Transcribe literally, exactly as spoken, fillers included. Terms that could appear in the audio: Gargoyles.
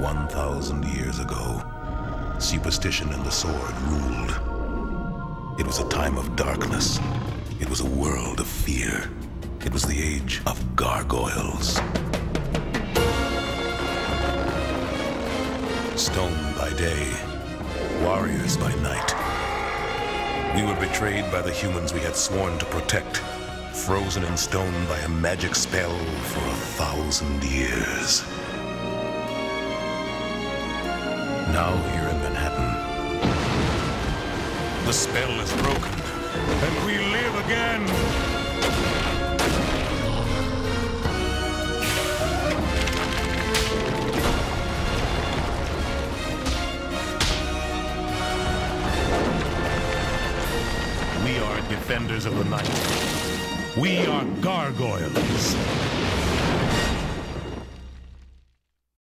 one thousand years ago, superstition and the sword ruled. It was a time of darkness. It was a world of fear. It was the age of gargoyles. Stone by day, warriors by night. We were betrayed by the humans we had sworn to protect, frozen in stone by a magic spell for a thousand years. Now here in Manhattan, the spell is broken, and we live again! Defenders of the night. We are gargoyles.